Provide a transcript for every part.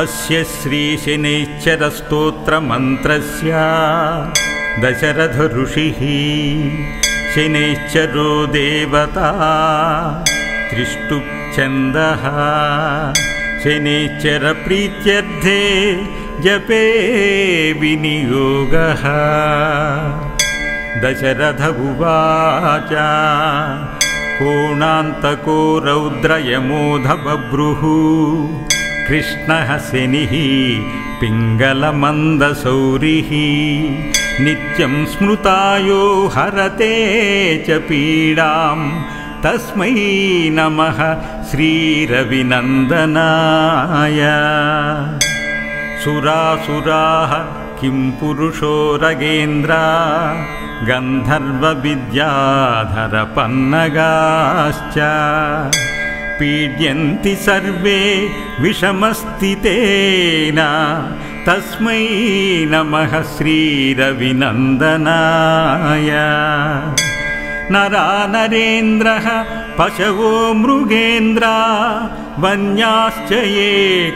अस्य श्री शनैश्चर स्तोत्र मंत्रस्य दशरथ ऋषिः शनैश्चरो देवता त्रिष्टुप् छन्दः शनैश्चर प्रीत्यर्थे जपे विनियोगः। दशरथ उवाच कोणान्तको रौद्रयमोध बभ्रुः कृष्णः शनिः पिङ्गलमन्दसौरिः नित्यं स्मृतायो हरते च पीडां तस्मै नमः श्रीरविनन्दनाय। सुरासुराः किं पुरुषो रगेन्द्रा गन्धर्वविद्याधरपन्नगाश्च पीड्यन्ति सर्वे विषमस्थितेन तस्मै नमः श्रीरविनन्दनाय। नरा नरेन्द्रः पशवो मृगेन्द्रा वन्याश्च ये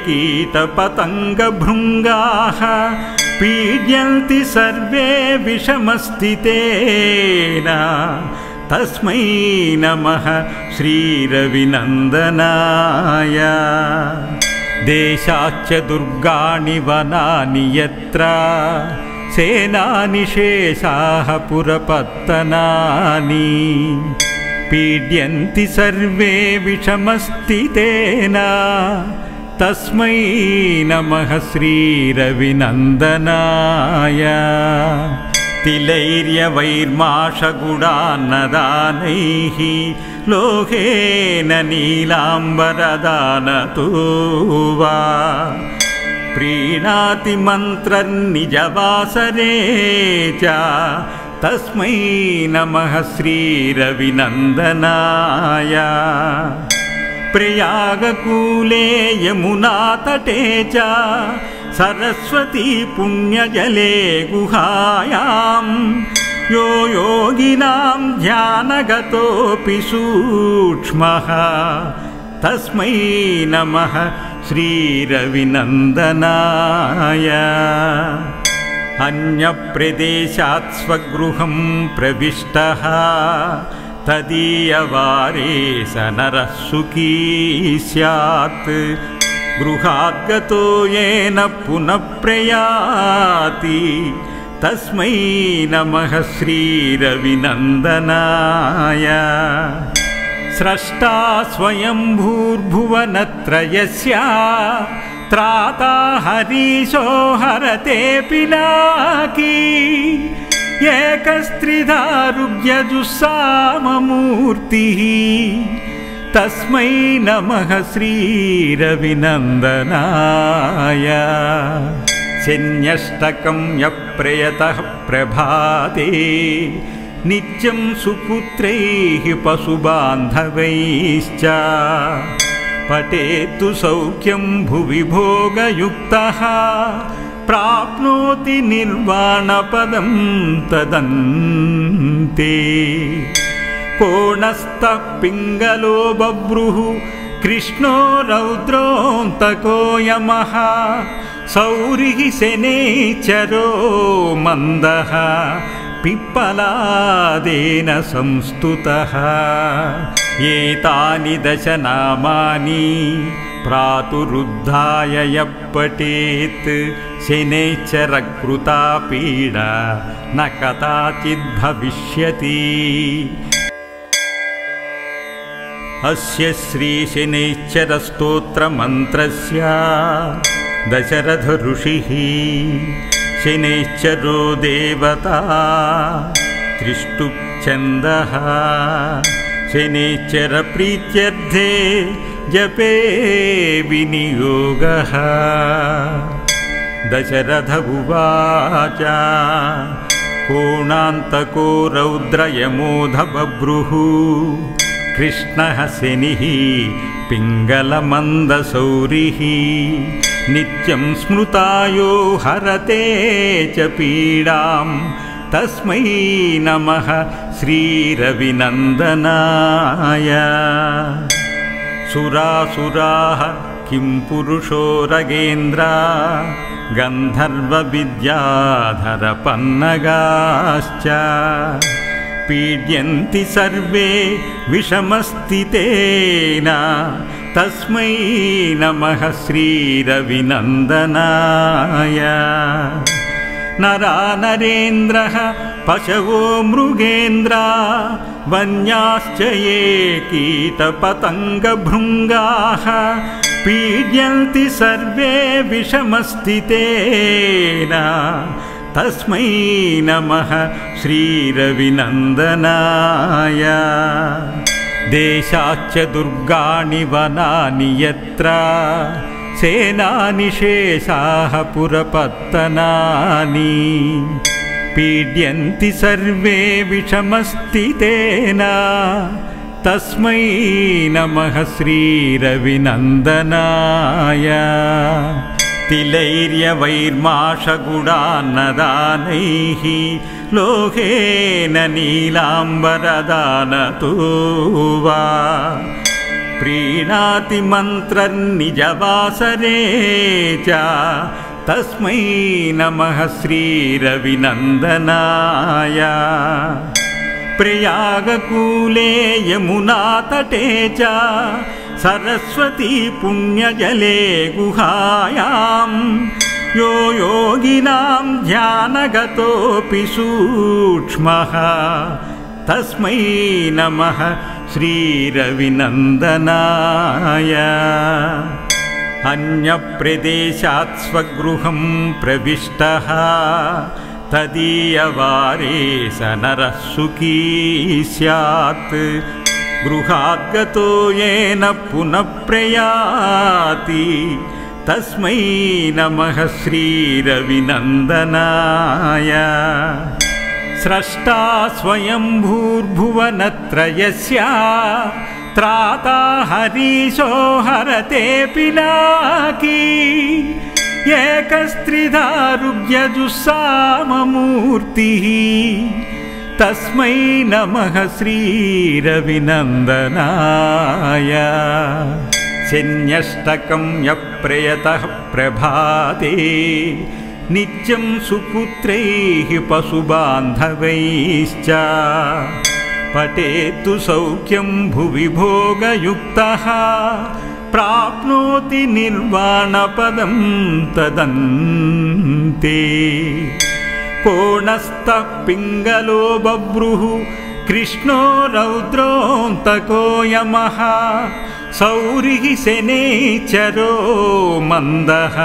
कीटपतङ्गभृङ्गाः पीड्यन्ति सर्वे विषमस्थितेन तस्मै नमः श्रीरविनन्दनाय। देशाच्च दुर्गाणि वनानि यत्र सेनानि शेषाः पुरपत्तनानि पीड्यन्ति सर्वे विषमस्थितेन तस्मै नमः श्रीरविनन्दनाय। तिलैर्यवैर्माशगुणान्नदानैः लोहेन नीलाम्बरदानतो वा प्रीणाति मन्त्रन्निजवासरे च तस्मै नमः श्रीरविनन्दनाय। प्रयागकूले यमुनातटे च सरस्वती पुण्यजले गुहायां यो योगिनां ध्यानगतोऽपि सूक्ष्मः तस्मै नमः श्रीरविनन्दनाय। अन्यप्रदेशात् स्वगृहं प्रविष्टः तदीयवारे स नरः सुखी स्यात् गृहाद्गतो येन पुनः प्रयाति तस्मै नमः श्रीरविनन्दनाय। स्रष्टा स्वयंभूर्भुवनत्रयस्य त्राता हरीशो हरते पिनाकी एकस्त्रिधा रुग्यजुस्साममूर्तिः तस्मै नमः श्रीरविनन्दनाय। शनैष्टकं यः प्रयतः प्रभाते नित्यं सुपुत्रैः पशुबान्धवैश्च पठेतु सौख्यं भुवि भोगयुक्तः प्राप्नोति निर्वाणपदं तदन्ते। कोणस्थः पिङ्गलो बभ्रुः कृष्णो रौद्रोऽन्तको यमः सौरिः शनैश्चरो मन्दः पिप्पलादेन संस्तुतः। एतानि दश नामानि प्रातरुद्धाय यः पठेत् शनैश्चरकृता पीडा न कदाचिद्भविष्यति। अस्य श्री शनैश्चर स्तोत्र मन्त्रस्य दशरथ ऋषिः शनैश्चरो देवता त्रिष्टुप् छन्दः शनैश्चर प्रीत्यर्थे जपे विनियोगः। दशरथ उवाच कोणान्तको रौद्रयमोध बभ्रुः कृष्णः शनिः पिङ्गलमन्दसौरिः नित्यं स्मृतायो हरते च पीडां तस्मै नमः श्रीरविनन्दनाय। सुरासुराः किं पुरुषो रगेन्द्र गंधर्व विद्याधर पन्नगाश्च पीड्यन्ति सर्वे विषमस्थितेन तस्मै नमः श्रीरविनन्दनाय। नरा नरेन्द्रः पशवो मृगेन्द्रा वन्याश्च ये कीटपतङ्गभृङ्गाः पीड्यन्ति सर्वे विषमस्थितेन तस्मै नमः श्रीरविनन्दनाय। देशाच्च दुर्गाणि वनानि यत्र सेनानि शेषाः पुरपत्तनानि पीड्यन्ति सर्वे विषमस्थितेन तस्मै नमः श्रीरविनन्दनाय। तिलैर्यवैर्माशगुडानदानैः लोहेन नीलाम्बरदानतो वा प्रीणाति मन्त्रनिजवासरे च तस्मै नमः श्रीरविनन्दनाय। प्रयागकूले यमुनातटे च सरस्वती पुण्यजले गुहायां यो योगिनां ध्यानगतोऽपि सूक्ष्मः तस्मै नमः श्रीरविनन्दनाय। अन्यप्रदेशात् स्वगृहं प्रविष्टः तदीयवारे स नरः सुखी स्यात् गृहाद्गतो येन पुनः प्रयाति तस्मै नमः श्रीरविनन्दनाय। स्रष्टा स्वयंभूर्भुवनत्रयस्य त्राता हरीशो हरते पिनाकी एकस्त्रिधा रुग्यजुस्साममूर्तिः तस्मै नमः श्रीरविनन्दनाय। शन्यष्टकं यः प्रयतः प्रभाते नित्यं सुपुत्रैः पशुबान्धवैश्च पठेतु सौख्यं भुवि भोगयुक्तः प्राप्नोति निर्वाणपदं तदन्ते। कोणस्थः पिङ्गलो बभ्रुः कृष्णो रौद्रोऽन्तको यमः सौरिः शनैश्चरो मन्दः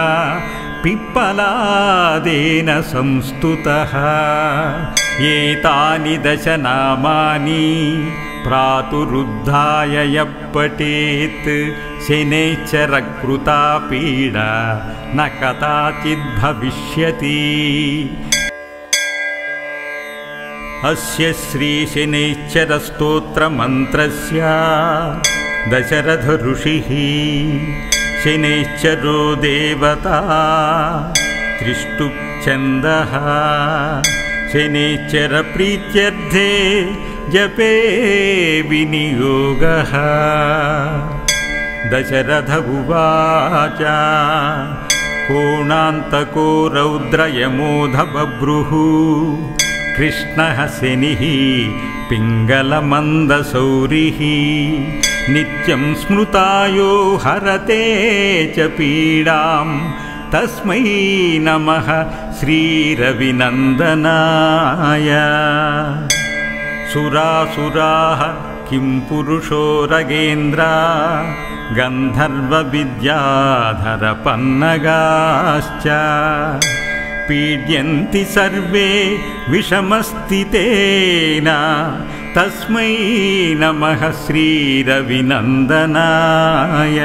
पिप्पलादेन संस्तुतः। एतानि दशनामानि प्रातरुद्धाय यः पठेत् शनैश्चरकृता पीडा न कदाचिद्भविष्यति। अस्य श्री शनैश्चरस्तोत्रमन्त्रस्य दशरथऋषिः शनैश्चरो देवता त्रिष्टुप्छन्दः शनैश्चरप्रीत्यर्थे जपे विनियोगः। दशरथ उवाच कोणान्तको रौद्रयमोध बभ्रुः कृष्णः शनिः पिङ्गलमन्दसौरिः नित्यं स्मृतायो हरते च पीडां तस्मै नमः श्रीरविनन्दनाय। सुरासुराः किं पुरुषो रगेन्द्र गन्धर्व विद्याधर पन्नगाश्च पीड्यन्ति सर्वे विषमस्थितेन तस्मै नमः श्रीरविनन्दनाय।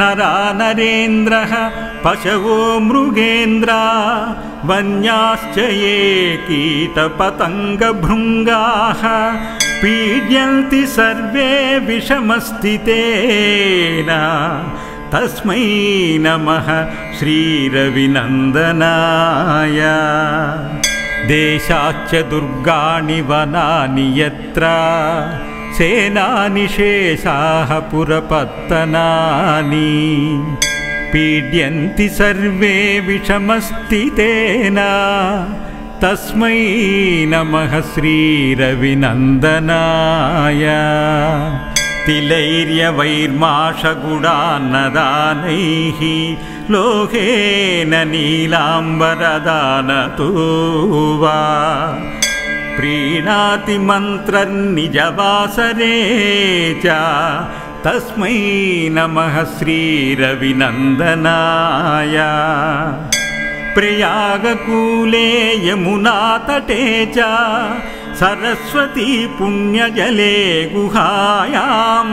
नरा नरेन्द्रः पशवो मृगेन्द्रा वन्याश्च ये कीटपतङ्गभृङ्गाः पीड्यन्ति सर्वे विषमस्थितेन तस्मै नमः श्रीरविनन्दनाय। देशाच्च दुर्गाणि वनानि यत्र सेनानिशेषाः पुरपत्तनानि पीड्यन्ति सर्वे विषमस्थितेन तस्मै नमः श्रीरविनन्दनाय। तिलैर्यवैर्माशगुणान्नदानैः लोहेन नीलाम्बरदानतुवा प्रीणाति मन्त्रन्निजवासरे च तस्मै नमः श्रीरविनन्दनाय। प्रयागकूले यमुनातटे च सरस्वती पुण्यजले गुहायां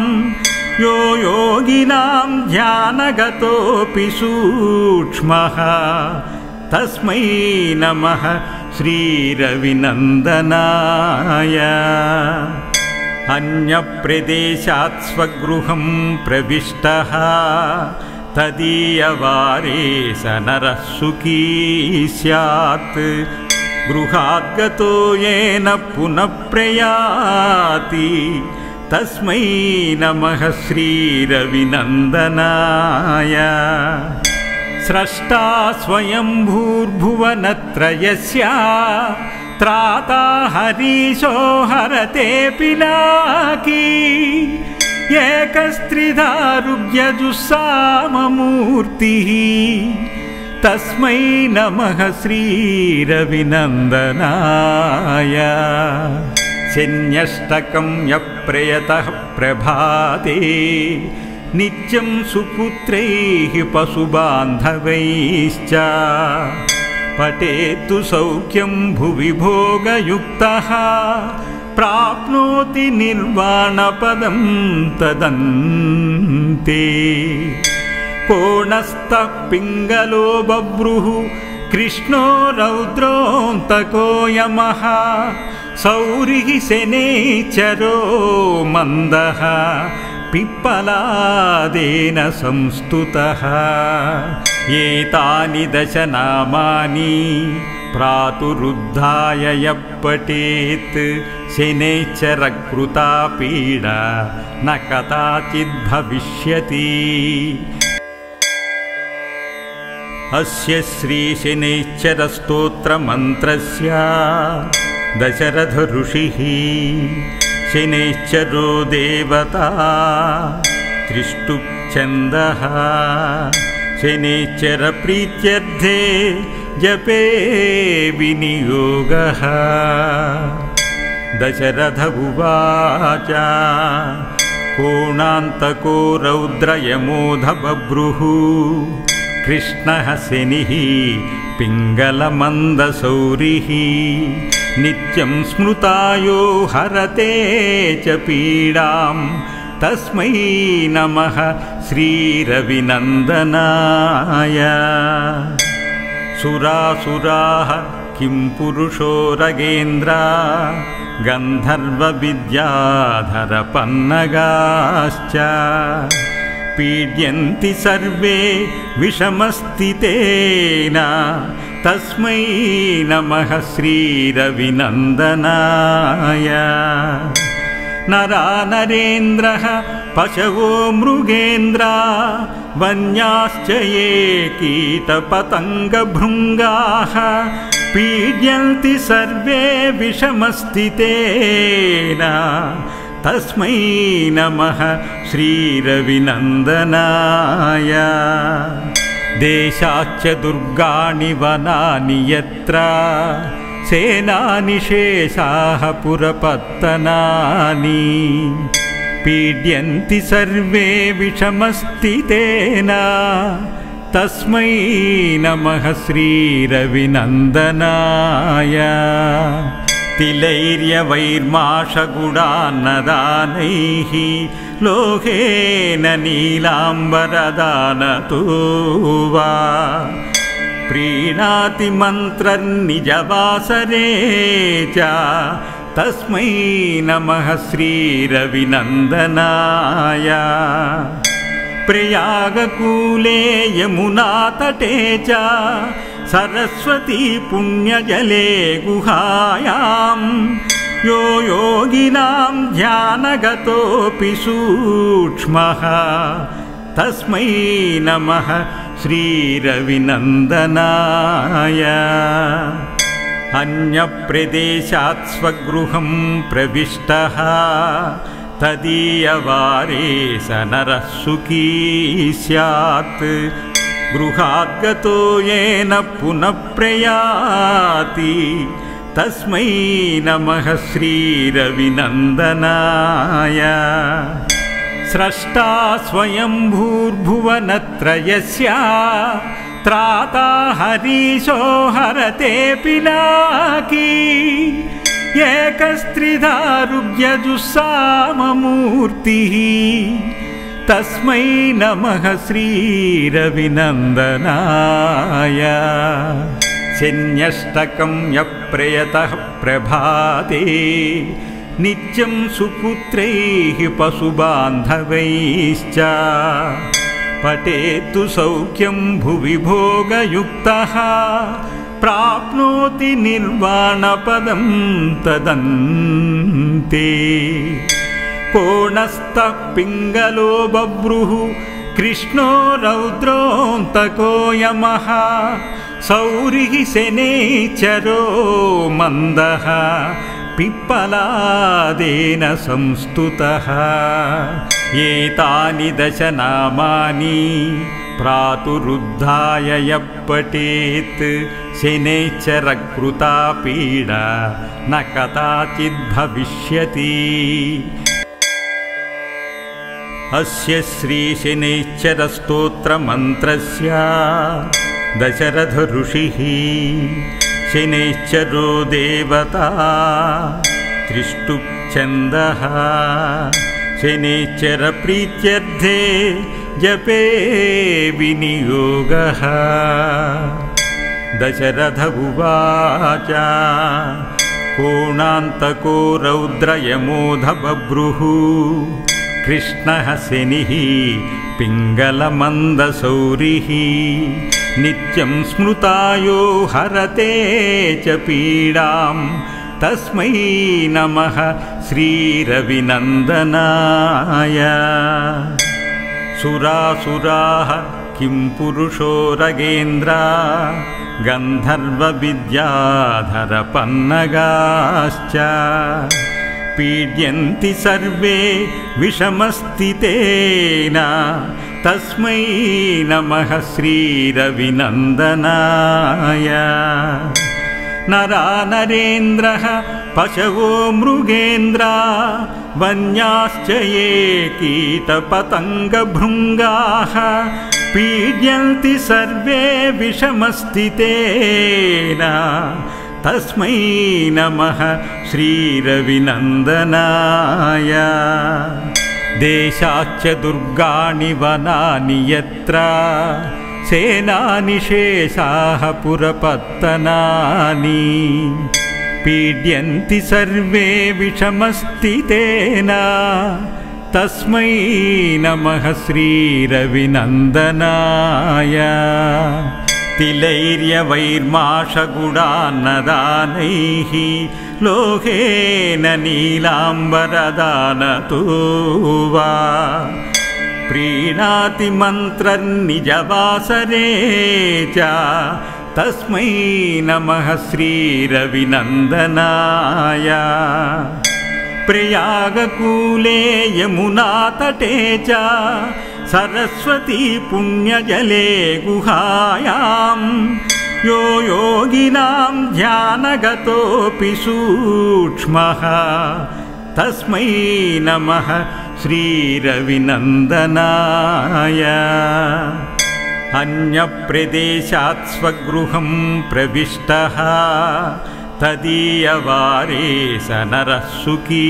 यो योगिनां ध्यानगतोऽपि सूक्ष्मः तस्मै नमः श्रीरविनन्दनाय। अन्यप्रदेशात् स्वगृहं प्रविष्टः तदीयवारे स नरः सुखी स्यात् गृहात् गतो येन पुनः प्रयाति तस्मै नमः श्रीरविनन्दनाय। स्रष्टा स्वयंभूर्भुवनत्रयस्य त्राता हरीशो हरते पिनाकी एकस्त्रिधा रुग्यजुस्साममूर्तिः तस्मै नमः श्रीरविनन्दनाय। शन्यष्टकं यप्रयतः प्रभाते नित्यं सुपुत्रैः पशुबान्धवैश्च पठेतु सौख्यं भुवि भोगयुक्तः प्राप्नोति निर्वाणपदं तदन्ते। कोणस्थः पिङ्गलो बभ्रुः कृष्णो रौद्रोऽन्तको यमः सौरिः शनैश्चरो मन्दः पिप्पलादेन संस्तुतः। एतानि दशनामानि प्रातरुद्धाय यः पठेत् शनैश्चरकृता पीडा न कदाचिद्भविष्यति। अस्य श्रीशनैश्चरस्तोत्रमन्त्रस्य दशरथऋषिः शनैश्चरो देवता त्रिष्टुप्छन्दः शनैश्चरप्रीत्यर्थे जपे विनियोगः। दशरथ उवाच कोणान्तको रौद्रयमोध बभ्रुः कृष्णः शनिः पिङ्गलमन्दसौरिः नित्यं स्मृतायो हरते च पीडां तस्मै नमः श्रीरविनन्दनाय। सुरासुराः किं पुरुषो रगेन्द्रा गन्धर्वविद्याधरपन्नगाश्च पीड्यन्ति सर्वे विषमस्थितेन तस्मै नमः श्रीरविनन्दनाय। नरा नरेन्द्रः पशवो मृगेन्द्रा वन्याश्च ये कीटपतङ्गभृङ्गाः पीड्यन्ति सर्वे विषमस्थितेन तस्मै नमः श्रीरविनन्दनाय। देशाच्च दुर्गाणि वनानि यत्र सेनानिशेषाः पुरपत्तनानि पीड्यन्ति सर्वे विषमस्थितेन तस्मै नमः श्रीरविनन्दनाय। तिलैर्यवैर्माशगुणान्नदानैः लोहेन नीलाम्बरदानतुवा प्रीणाति मन्त्रन्निजवासरे च तस्मै नमः श्रीरविनन्दनाय। प्रयागकूले यमुनातटे च सरस्वती पुण्यजले गुहायां यो योगिनां ध्यानगतोपि सूक्ष्मः तस्मै नमः श्रीरविनन्दनाय। अन्यप्रदेशात् स्वगृहं प्रविष्टः तदीयवारे स नरः सुखी स्यात्। गृहाद्गतो येन पुनः प्रयाति तस्मै नमः श्रीरविनन्दनाय। स्रष्टा स्वयंभूर्भुवनत्रयस्य त्राता हरीशो हरते पिनाकी। एकस्त्रिधा रुग्यजुस्साममूर्तिः तस्मै नमः श्रीरविनन्दनाय। शन्यष्टकं यः प्रयतः प्रभाते नित्यं सुपुत्रैः पशुबान्धवैश्च। पठेत्तु सौख्यं भुवि भोगयुक्तः प्राप्नोति निर्वाणपदं तदन्ते। कोणस्थः पिङ्गलो बभ्रुः कृष्णो रौद्रोऽन्तको यमः। सौरिः शनैश्चरो मन्दः पिप्पलादेन संस्तुतः। एतानि दशनामानि प्रातरुद्धाय यः पठेत् शनैश्चरकृता पीडा न कदाचिद्भविष्यति। अस्य श्री शनैश्चरस्तोत्रमन्त्रस्य दशरथ ऋषिः शनैश्चरो देवता त्रिष्टुप्छन्दः। शनैश्चरप्रीत्यर्थे जपे विनियोगः। दशरथ उवाच कोणान्तको रौद्रयमोध बभ्रुः कृष्णः शनिः पिङ्गलमन्दसौरिः। नित्यं स्मृतायो हरते च पीडां तस्मै नमः श्रीरविनन्दनाय। सुरासुराः किं पुरुषो रगेन्द्रा गन्धर्वविद्याधरपन्नगाश्च। पीड्यन्ति सर्वे विषमस्थितेन तस्मै नमः श्रीरविनन्दनाय। नरा नरेन्द्रः पशवो मृगेन्द्रा वन्याश्च ये कीटपतङ्गभृङ्गाः। पीड्यन्ति सर्वे विषमस्थितेन तस्मै नमः श्रीरविनन्दनाय। देशाच्च दुर्गाणि वनानि यत्र सेनानि शेषाः पुरपत्तनानि। पीड्यन्ति सर्वे विषमस्थितेन तस्मै नमः श्रीरविनन्दनाय। तिलैर्यवैर्माशगुडानदानैः लोहेन नीलाम्बरदानतो वा। प्रीणाति मन्त्रनिजवासरे च तस्मै नमः श्रीरविनन्दनाय। प्रयागकूले यमुनातटे च सरस्वती पुण्यजले गुहायां। यो योगिनां ध्यानगतोऽपि सूक्ष्मः तस्मै नमः श्रीरविनन्दनाय। अन्यप्रदेशात् स्वगृहं प्रविष्टः तदीयवारे स नरः सुखी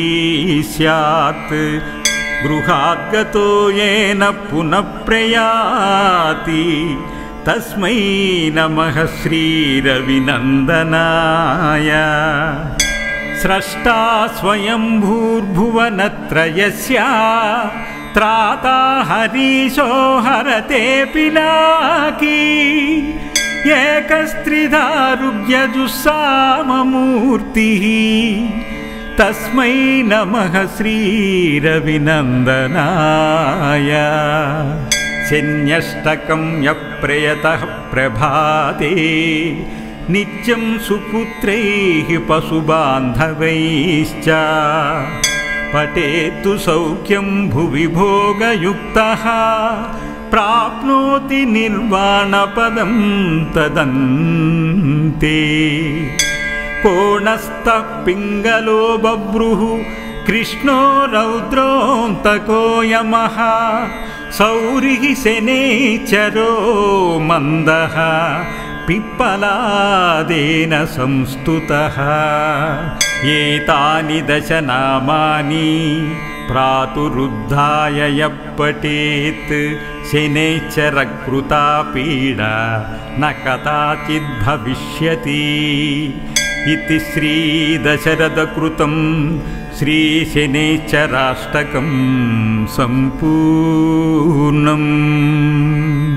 स्यात्। गृहाद्गतो येन पुनः प्रयाति तस्मै नमः श्रीरविनन्दनाय। स्रष्टा स्वयंभूर्भुवनत्रयस्य त्राता हरीशो हरते पिनाकी। एकस्त्रिधा रुग्यजुस्साममूर्तिः तस्मै नमः श्री रविनंदनाय। शन्यष्टकं यप्रयतः प्रभाते नित्यं सुपुत्रैः पशुबान्धवैश्च पठेत्तु सौख्यं भुवि भोगयुक्तः प्राप्नोति निर्वाणपदं तदन्ते। कोणस्थः पिङ्गलो बभ्रुः कृष्णो रौद्रोऽन्तको यमः सौरिः शनैश्चरो मन्दः पिप्पलादेन संस्तुतः। एतानि दश नामानि प्रातरुद्धाय यः पठेत् शनैश्चरकृता पीडा न कदाचिद्भविष्यति। इति श्री दशरथकृतं श्री शनैश्चराष्टकं सम्पूर्णम्।